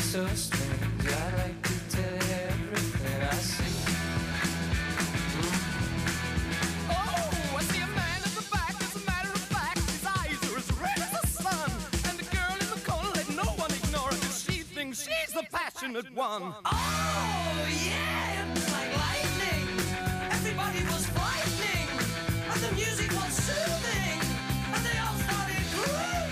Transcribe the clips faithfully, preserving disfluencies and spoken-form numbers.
So strange, I like to tell you everything I see. Oh, I see a man in the back, as a matter of fact, his eyes are as red as the sun. And the girl in the corner, let no one ignore her, 'cause she thinks she's the passionate one. Oh, yeah, it was like lightning, everybody was frightening, and the music was soothing, and they all started grooving.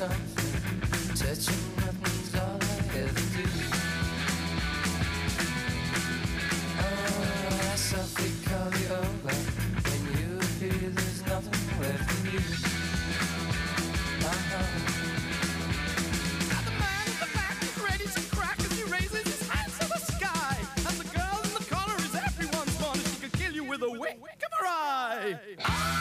Something, touching nothing's all I ever do. Oh, I softly call you over, when you appear there's nothing left in you. Uh-huh. Now the man in the back is ready to crack as he raises his hands to the sky, and the girl in the collar is everyone's one, and she could kill you with a wink of her eye.